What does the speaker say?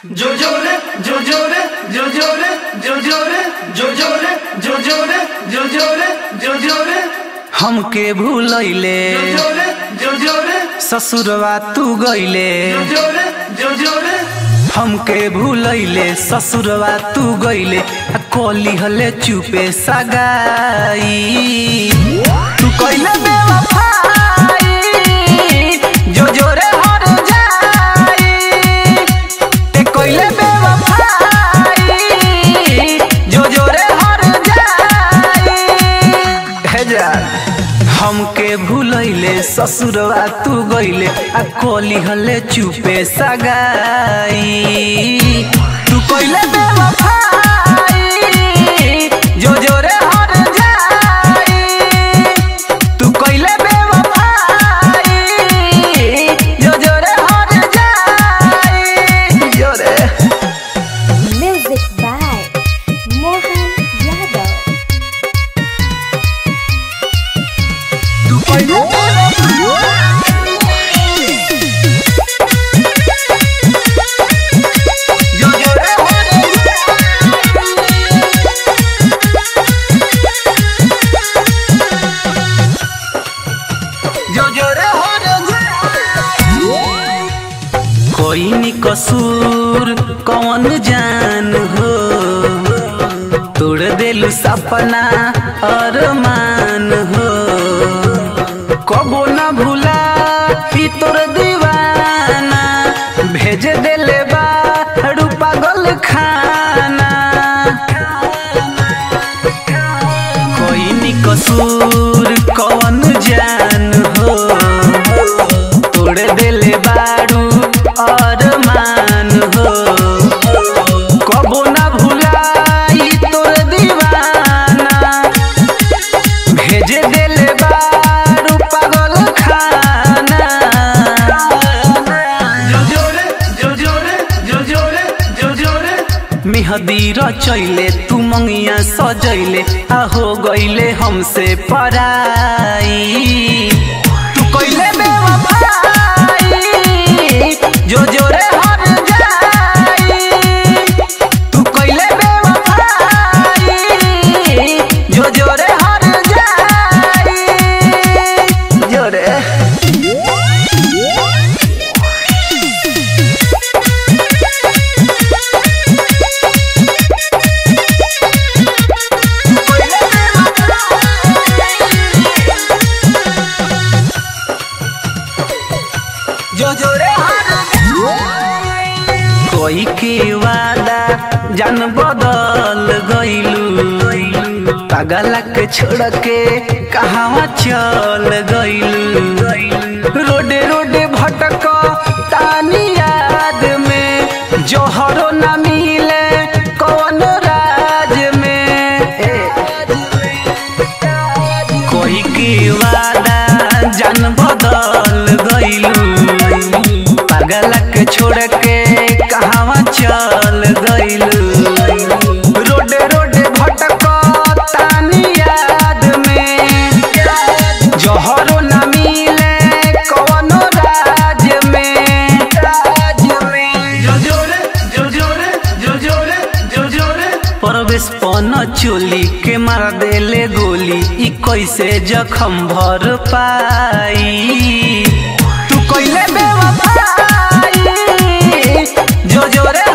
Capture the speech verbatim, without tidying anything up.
जो जोरे जो जोरे जो जोरे जो जोरे जो जोरे जो जोरे जो जोरे जो जोरे हमके भूलैले जोरे जो जोरे ससुरवा तू गइले जोरे जो जोरे हमके भूलैले ससुरवा तू गइले कोली हले चुपे सगाई तू कइले बेवफाई जो जोरे हमके भूलैले ससुरवा तू गइले आ कोली हले चुपे सगाई तू कइले बेवफाई जो जोरे हर जाई तू कइले बेवफाई जो जोरे हर जाई जोरे। Music by Mohan Yadav. तू कइले कोइनी कसूर कौन जान हो तोड़ देलू सपना अरमान हो कबो ना भूला ई तोर दीवाना भेज देले बारू पागल खाना। कोइनी कसूर कौन जान हो तोड़ देले बारू अरमान हो कबो ना भुलाई तोर दीवाना भेज देले बारू पागल खाना। जो जोरे जो जोरे जो जोरे जो जोरे मेहदी रचैले तू मंगिया सजैले आ हो गइले हमसे पराई तू कइले बेवफाई जो जोरे हर जाई तू कइले बेवफाई जो जोरे हर जाई जोरे। जो जोरे कोई के वादा जान बदल गइलू पागल के छोड़ के कहां चल गइलू रोडे रोडे भटक तानी याद में जोहरो ना मिले कौन राज में। कोई के वादा जान बदल गइलू पागल के छोड़ के कहां चल गइलू रोडे रोडे भटक तानी याद में जोहरो ना मिले कौनो राज में राज में। जो जोरे जो जोरे जो जोरे जो जोरे परवेश पनचोली के मार देले गोली ई कैसे जखम भर पाई तू कइले बेवफाई जो जोरे।